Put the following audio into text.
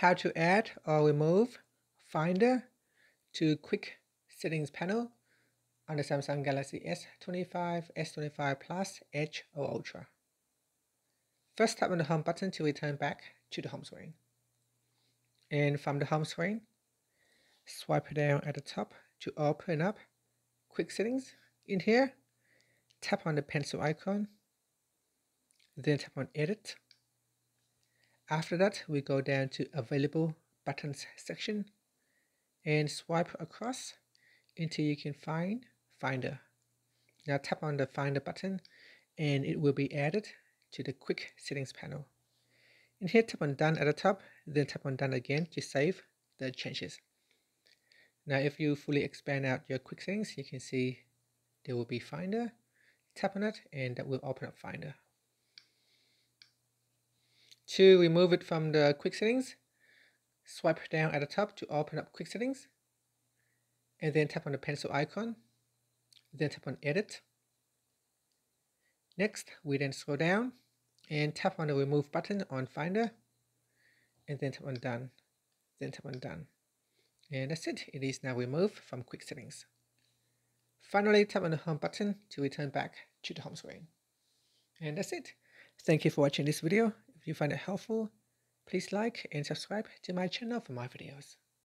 how to add or remove Finder to Quick Settings panel on the Samsung Galaxy S25, S25 Plus, Edge or Ultra. First, tap on the Home button to return back to the home screen. And from the home screen, swipe down at the top to open up Quick Settings. In here, tap on the pencil icon, then tap on Edit. After that, we go down to Available Buttons section and swipe across until you can find Finder. Now tap on the Finder button and it will be added to the Quick Settings panel. In here, tap on Done at the top, then tap on Done again to save the changes. Now if you fully expand out your Quick Settings, you can see there will be Finder. Tap on it and that will open up Finder. To remove it from the Quick Settings, swipe down at the top to open up Quick Settings, and then tap on the pencil icon, then tap on Edit. Next, we then scroll down and tap on the Remove button on Finder, and then tap on Done, then tap on Done. And that's it. It is now removed from Quick Settings. Finally, tap on the Home button to return back to the home screen. And that's it. Thank you for watching this video. If you find it helpful, please like and subscribe to my channel for more videos.